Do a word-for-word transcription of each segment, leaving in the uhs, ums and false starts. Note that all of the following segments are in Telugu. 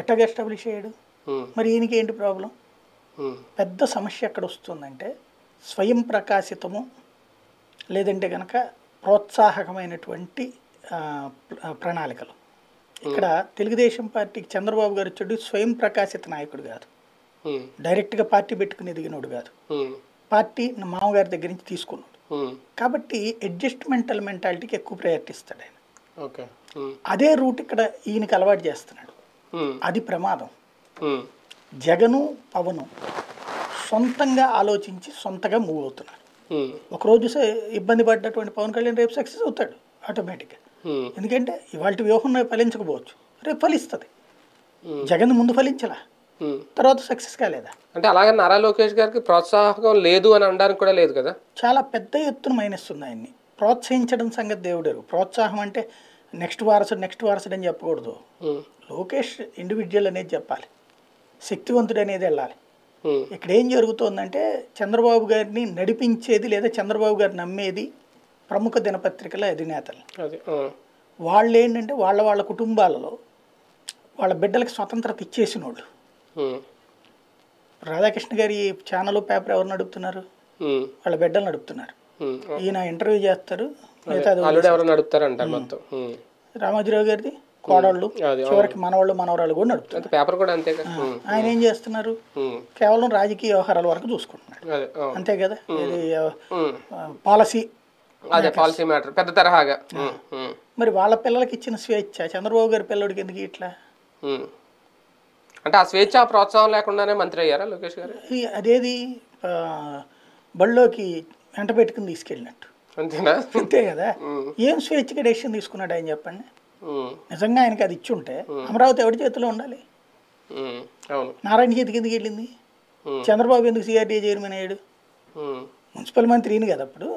ఎట్టగా ఎస్టాబ్లిష్ అయ్యాడు? మరి ఈయనకి ఏంటి ప్రాబ్లం? పెద్ద సమస్య ఎక్కడ వస్తుందంటే స్వయం ప్రకాశితము లేదంటే కనుక ప్రోత్సాహకమైనటువంటి ప్రణాళికలు. ఇక్కడ తెలుగుదేశం పార్టీకి చంద్రబాబు గారు వచ్చాడు, స్వయం ప్రకాశిత నాయకుడు కాదు, డైరెక్ట్గా పార్టీ పెట్టుకుని ఎదిగినోడు కాదు, పార్టీ మామగారి దగ్గర నుంచి తీసుకున్నాడు. కాబట్టి అడ్జస్ట్మెంటల్ మెంటాలిటీకి ఎక్కువ ప్రయారిటీ ఇస్తాడు ఆయన. అదే రూట్ ఇక్కడ ఈయనకి అలవాటు చేస్తున్నాడు. అది ప్రమాదం. జగను పవను సొంతంగా ఆలోచించి సొంతగా మూవ్ అవుతున్నారు. ఒకరోజు ఇబ్బంది పడ్డటువంటి పవన్ కళ్యాణ్ రేపు సక్సెస్ అవుతాడు ఆటోమేటిక్గా. ఎందుకంటే ఇవాళ వ్యూహం ఫలించకపోవచ్చు, రేపు ఫలిస్తుంది. జగన్ ముందు ఫలించలా, తర్వాత సక్సెస్ కాలేదా అంటే అలాగే నారా లోకేష్ గారికి ప్రోత్సాహకం లేదు అని అనడానికి కూడా లేదు కదా. చాలా పెద్ద ఎత్తున మైనిస్తుంది ఆయన్ని. ప్రోత్సహించడం సంగతి దేవుడేరు, ప్రోత్సాహం అంటే నెక్స్ట్ వారసుడు నెక్స్ట్ వారసుడు అని చెప్పకూడదు. లోకేష్ ఇండివిజువల్ అనేది చెప్పాలి, శక్తివంతుడు అనేది వెళ్ళాలి. ఇక్కడ ఏం జరుగుతుందంటే చంద్రబాబు గారిని నడిపించేది లేదా చంద్రబాబు గారిని నమ్మేది ప్రముఖ దినపత్రికల అధినేతలు. వాళ్ళు ఏంటంటే వాళ్ళ వాళ్ళ కుటుంబాలలో వాళ్ళ బిడ్డలకు స్వతంత్రత ఇచ్చేసిన వాళ్ళు. రాధాకృష్ణ గారి ఛానల్ పేపర్ ఎవరు నడుపుతున్నారు? వాళ్ళ బిడ్డలు నడుపుతున్నారు. ఈయన ఇంటర్వ్యూ చేస్తారు, రామోజీరావు గారిది కోడళ్ళు, చివరికి మనవాళ్ళు మనవరాళ్ళు కూడా నడుపుతారు పేపర్ కూడా. అంతే కదా, ఆయన ఏం చేస్తున్నారు? కేవలం రాజకీయ వ్యవహారాల వరకు చూసుకుంటున్నారు అంతే కదా. ఇది పాలసీ పాలసీ మ్యాటర్ పెద్ద తరహాగా. మరి వాళ్ళ పిల్లలకి ఇచ్చిన స్వేచ్ఛ చంద్రబాబు గారి పిల్లడికి ఎందుకు ఇట్లా అంటే ఆ స్వేచ్ఛ ప్రోత్సాహం లేకుండానే మంత్రి అయ్యారా లోకేష్ గారు? అదేది బళ్ళోకి వెంట పెట్టుకుని తీసుకెళ్ళినట్టు అంతేనా? అంతే కదా. ఏం స్వేచ్ఛగా డెసిషన్ తీసుకున్నాడు ఆయన చెప్పండి? నిజంగా ఆయనకి అది ఇచ్చి ఉంటే అమరావతి ఎవరి చేతిలో ఉండాలి? నారాయణ చేతికి ఎందుకు వెళ్ళింది? చంద్రబాబు ఎందుకు సిఆర్డీఏ చైర్మన్ అయ్యాడు? మున్సిపల్ మంత్రి ఈయన కదా అప్పుడు.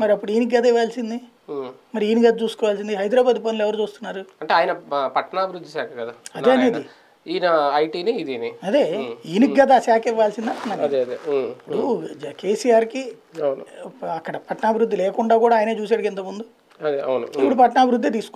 మరి అప్పుడు ఈయనకి కదా ఇవ్వాల్సింది, మరి ఈయన కదా చూసుకోవాల్సింది. హైదరాబాద్ పనులు ఎవరు చూస్తున్నారు అంటే ఆయన పట్టణాభివృద్ధి శాఖ కదా, అదే అనేది ఈయన ఐటీని ఇదిని, అదే ఈయనకి కదా శాఖ ఇవ్వాల్సింది అంటున్నాను. కేసీఆర్కి అక్కడ పట్టణాభివృద్ధి లేకుండా కూడా ఆయనే చూసాడు ఇంతకుముందు, ఇప్పుడు పట్టణాభివృద్ధి తీసుకు